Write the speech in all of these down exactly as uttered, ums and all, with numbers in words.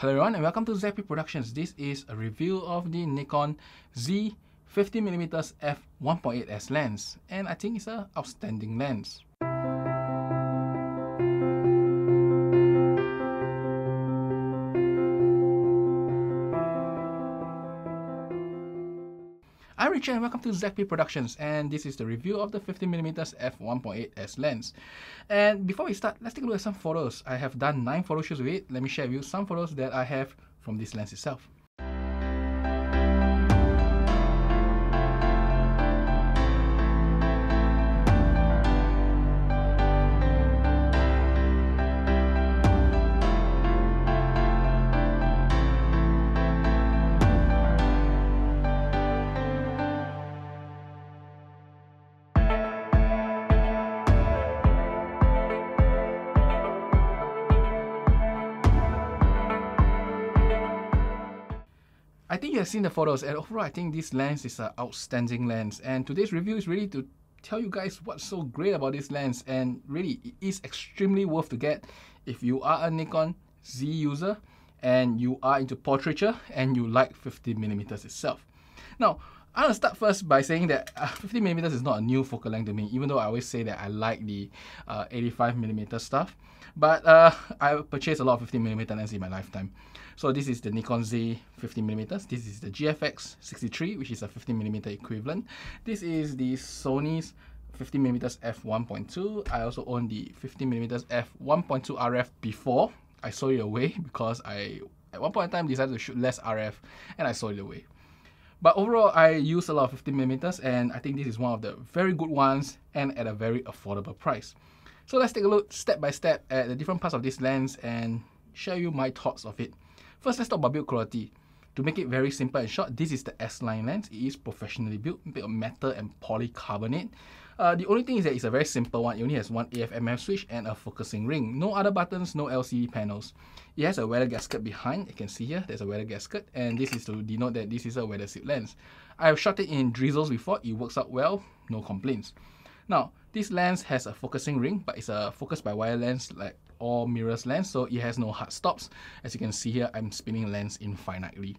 Hello everyone and welcome to Z P Productions. This is a review of the Nikon Z fifty millimeter f one point eight S lens, and I think it's an outstanding lens. I'm Richard and welcome to Z P Productions, and this is the review of the fifty millimeter f one point eight S lens. And before we start, let's take a look at some photos. I have done nine photo shoots with it. Let me share with you some photos that I have from this lens itself. I think you have seen the photos, and overall I think this lens is an outstanding lens, and today's review is really to tell you guys what's so great about this lens. And really, it is extremely worth to get if you are a Nikon Z user and you are into portraiture and you like fifty millimeter itself. Now, I'm going to start first by saying that fifty millimeter is not a new focal length to me, even though I always say that I like the uh, eighty-five millimeter stuff. But uh, I purchased a lot of fifty millimeter lenses in my lifetime. So this is the Nikon Z fifty millimeter. This is the G F X sixty-three, which is a fifty millimeter equivalent. This is the Sony's fifty millimeter f one point two. I also own the fifty millimeter f one point two R F before. I sold it away because I, at one point in time, decided to shoot less R F, and I sold it away. But overall, I use a lot of fifty millimeter, and I think this is one of the very good ones and at a very affordable price. So let's take a look step by step at the different parts of this lens and share you my thoughts of it. First, let's talk about build quality. To make it very simple and short, this is the S-line lens. It is professionally built, made of metal and polycarbonate. Uh, the only thing is that it's a very simple one. It only has one A F M F switch and a focusing ring. No other buttons, no L C D panels. It has a weather gasket behind. You can see here, there's a weather gasket, and this is to denote that this is a weather sealed lens. I have shot it in drizzles before. It works out well, no complaints. Now, this lens has a focusing ring, but it's a focus by wire lens like all mirrorless lens, so it has no hard stops. As you can see here, I'm spinning lens infinitely.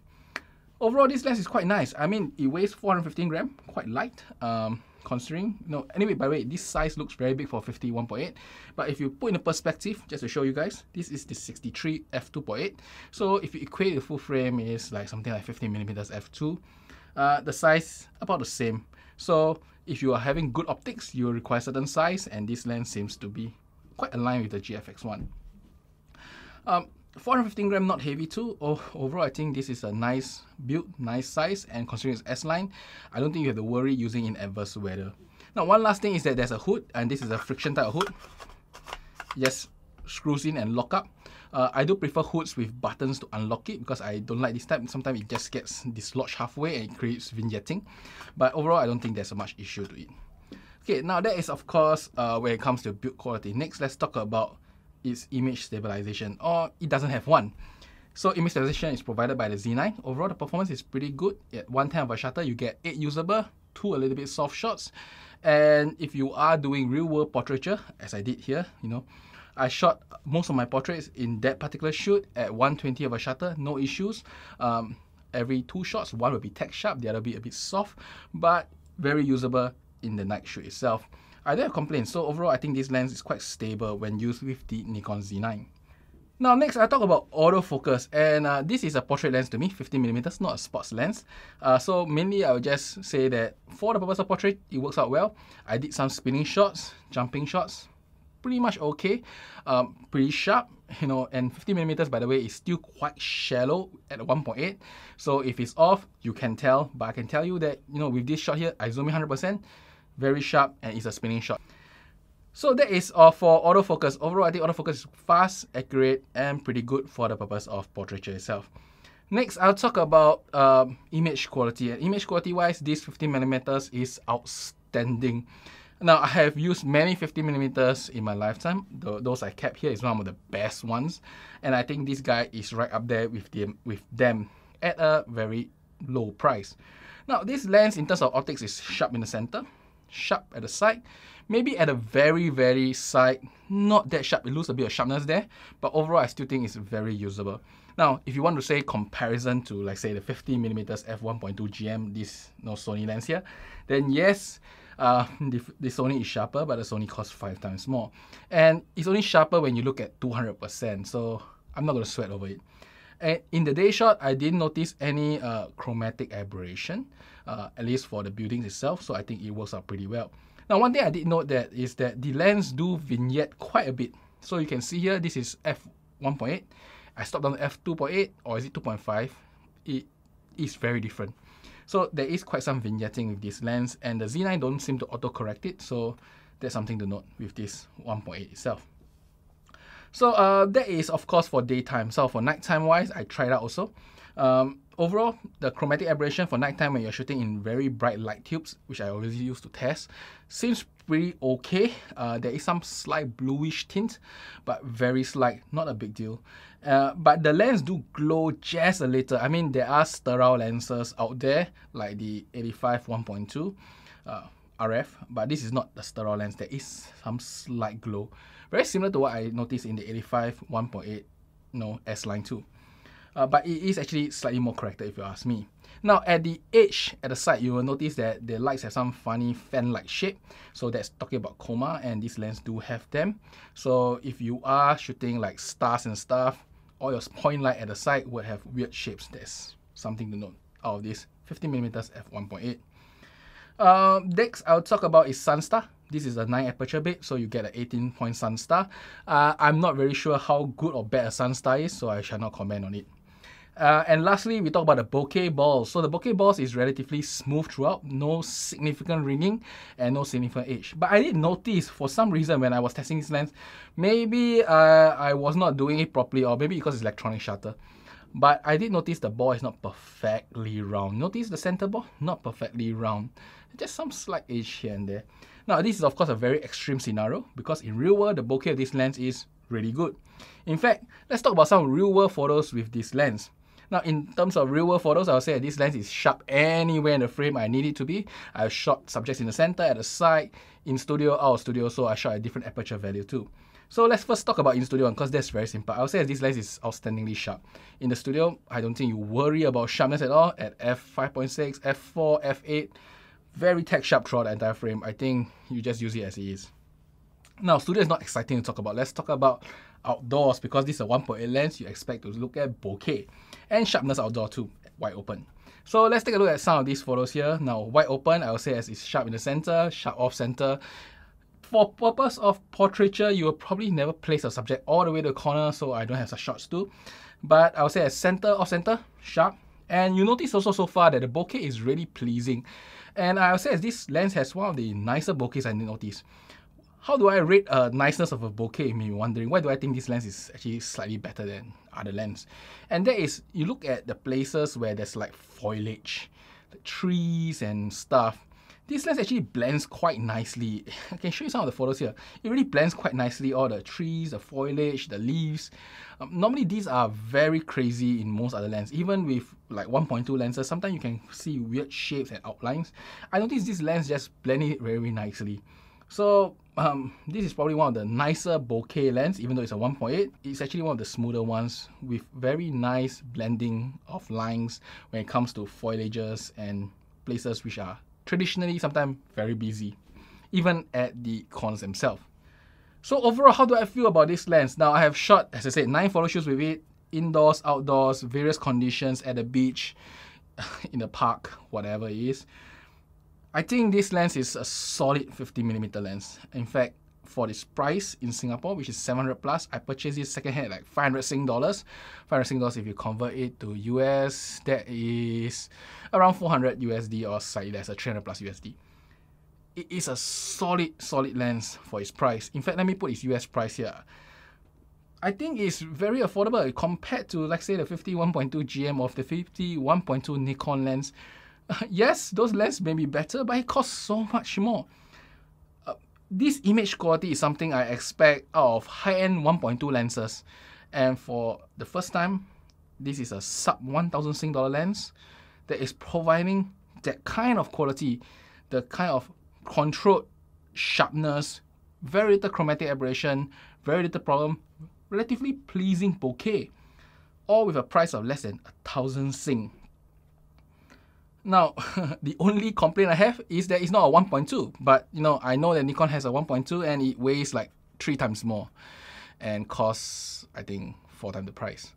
Overall, this lens is quite nice. I mean, it weighs four hundred fifteen grams, quite light, um, considering, no, anyway, by the way, this size looks very big for fifty one point eight, but if you put in a perspective, just to show you guys, this is the sixty-three f two point eight, so if you equate the full frame, it's like something like fifty millimeter f two, uh, the size about the same. So if you are having good optics, you require certain size, and this lens seems to be quite aligned with the G F X one. Um, four hundred fifteen grams, not heavy too. Oh, overall, I think this is a nice build, nice size, and considering it's S-line, I don't think you have to worry using in adverse weather. Now, one last thing is that there's a hood, and this is a friction type of hood. Yes, screws in and lock up. Uh, I do prefer hoods with buttons to unlock it because I don't like this type. Sometimes it just gets dislodged halfway and it creates vignetting. But overall, I don't think there's so much issue to it. Okay, now that is of course uh, when it comes to build quality. Next, let's talk about its image stabilization, or it doesn't have one. So image stabilization is provided by the Z nine. Overall, the performance is pretty good. At one tenth of a shutter, you get eight usable, two a little bit soft shots. And if you are doing real world portraiture, as I did here, you know, I shot most of my portraits in that particular shoot at one twenty of a shutter, no issues. Um, every two shots, one will be tech sharp, the other will be a bit soft, but very usable in the night shoot itself. I don't have complaints, so overall I think this lens is quite stable when used with the Nikon Z nine. Now next, I talk about autofocus, and uh, this is a portrait lens to me, fifty millimeter, not a sports lens. Uh, so mainly I would just say that for the purpose of portrait, it works out well. I did some spinning shots, jumping shots, pretty much okay, um, pretty sharp, you know, and fifty millimeter, by the way, is still quite shallow at one point eight, so if it's off, you can tell, but I can tell you that, you know, with this shot here, I zoom in one hundred percent, very sharp, and it's a spinning shot. So that is all for autofocus. Overall, I think autofocus is fast, accurate, and pretty good for the purpose of portraiture itself. Next, I'll talk about um, image quality. And image quality-wise, this fifty millimeter is outstanding. Now, I have used many fifty millimeter in my lifetime. The, those I kept here is one of the best ones, and I think this guy is right up there with them, with them at a very low price. Now, this lens, in terms of optics, is sharp in the center, sharp at the side, maybe at a very very side, not that sharp, it loses a bit of sharpness there, but overall I still think it's very usable. Now, if you want to say comparison to, like, say, the fifty millimeter f one point two G M, this you know, Sony lens here, then yes, uh, the, the Sony is sharper, but the Sony costs five times more. And it's only sharper when you look at two hundred percent, so I'm not going to sweat over it. And in the day shot, I didn't notice any uh, chromatic aberration, uh, at least for the buildings itself, so I think it works out pretty well. Now, one thing I did note that is that the lens do vignette quite a bit. So you can see here, this is f one point eight. I stopped down to f two point eight, or is it two point five? It is very different. So there is quite some vignetting with this lens, and the Z nine don't seem to autocorrect it, so that's something to note with this one point eight itself. So uh, that is, of course, for daytime. So for nighttime wise, I tried out also. Um, overall, the chromatic aberration for nighttime when you're shooting in very bright light tubes, which I always use to test, seems pretty okay. Uh, there is some slight bluish tint, but very slight, not a big deal. Uh, but the lens do glow just a little. I mean, there are sterile lenses out there, like the eighty-five one point two uh, R F, but this is not the sterile lens. There is some slight glow. Very similar to what I noticed in the eighty-five one point eight no, S-line two. Uh, but it is actually slightly more corrected if you ask me. Now at the edge, at the side, you will notice that the lights have some funny fan-like shape. So that's talking about chroma, and these lenses do have them. So if you are shooting like stars and stuff, all your point light at the side would have weird shapes. That's something to note out of this fifty millimeter f one point eight. Uh, next I'll talk about is Sunstar. This is a nine aperture bit, so you get an eighteen point Sunstar. Uh, I'm not very sure how good or bad a Sunstar is, so I shall not comment on it. Uh, and lastly, we talk about the bokeh balls. So the bokeh balls is relatively smooth throughout, no significant ringing and no significant edge. But I did notice for some reason when I was testing this lens, maybe uh, I was not doing it properly, or maybe because it's electronic shutter. But I did notice the ball is not perfectly round. Notice the center ball, not perfectly round. Just some slight edge here and there. Now, this is of course a very extreme scenario because in real world, the bokeh of this lens is really good. In fact, let's talk about some real world photos with this lens. Now, in terms of real world photos, I'll say that this lens is sharp anywhere in the frame I need it to be. I've shot subjects in the center, at the side, in studio, out of studio, so I shot a different aperture value too. So let's first talk about in studio one, because that's very simple. I'll say that this lens is outstandingly sharp. In the studio, I don't think you worry about sharpness at all at f five point six, f four, f eight. Very tech sharp throughout the entire frame. I think you just use it as it is. Now, studio is not exciting to talk about. Let's talk about outdoors, because this is a one point eight lens. You expect to look at bokeh and sharpness outdoor too, wide open. So let's take a look at some of these photos here. Now, wide open, I would say as it's sharp in the center, sharp off center. For purpose of portraiture, you will probably never place a subject all the way to the corner, so I don't have such shots too. But I would say as center, off center, sharp. And you notice also so far that the bokeh is really pleasing. And I'll say as this lens has one of the nicer bokehs I noticed. How do I rate a uh, niceness of a bokeh? You may be wondering, why do I think this lens is actually slightly better than other lens? And that is, you look at the places where there's like foliage, the trees and stuff. This lens actually blends quite nicely. I can show you some of the photos here. It really blends quite nicely, all the trees, the foliage, the leaves. Um, normally these are very crazy in most other lenses. Even with like one point two lenses, sometimes you can see weird shapes and outlines. I noticed this lens just blended it very nicely. So um, this is probably one of the nicer bokeh lens, even though it's a one point eight. It's actually one of the smoother ones with very nice blending of lines when it comes to foliages and places which are traditionally sometimes very busy, even at the corners themselves. So overall, how do I feel about this lens? Now, I have shot, as I said, nine photo shoots with it, indoors, outdoors, various conditions, at the beach, in the park, whatever it is. I think this lens is a solid fifty millimeter lens. In fact, for this price in Singapore, which is seven hundred plus, I purchased it secondhand at like five hundred Sing dollars. five hundred Sing dollars, if you convert it to U S, that is around four hundred U S D or slightly less, three hundred plus U S D. It is a solid, solid lens for its price. In fact, let me put its U S price here. I think it's very affordable compared to, like, say, the fifty one point two G M or the fifty one point two Nikon lens. Yes, those lenses may be better, but it costs so much more. This image quality is something I expect out of high-end one point two lenses. And for the first time, this is a sub one thousand Sing dollar lens that is providing that kind of quality, the kind of controlled sharpness, very little chromatic aberration, very little problem, relatively pleasing bokeh. all with a price of less than a thousand Sing. Now, the only complaint I have is that it's not a one point two, but you know, I know that Nikon has a one point two and it weighs like three times more and costs, I think, four times the price.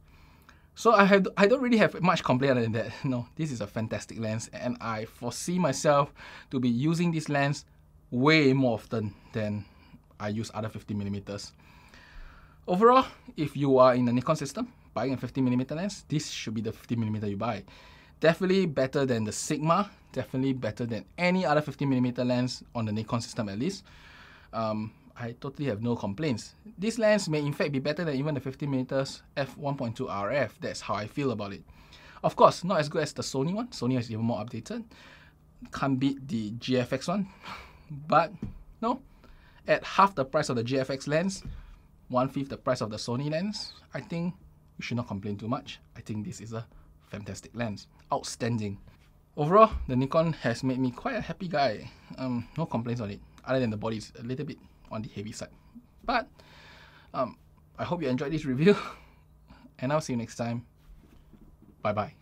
So I have, I don't really have much complaint other than that. No, this is a fantastic lens, and I foresee myself to be using this lens way more often than I use other fifty millimeters. Overall, if you are in the Nikon system buying a fifty millimeter lens, this should be the fifty millimeter you buy. Definitely better than the Sigma, definitely better than any other fifty millimeter lens on the Nikon system at least. Um, I totally have no complaints. This lens may in fact be better than even the fifty millimeter f one point two R F. That's how I feel about it. Of course, not as good as the Sony one. Sony is even more updated. Can't beat the G F X one. But no, at half the price of the G F X lens, one-fifth the price of the Sony lens, I think you should not complain too much. I think this is a fantastic lens. Outstanding. Overall, the Nikon has made me quite a happy guy. Um, no complaints on it, other than the body is a little bit on the heavy side. But um, I hope you enjoyed this review, and I'll see you next time. Bye bye.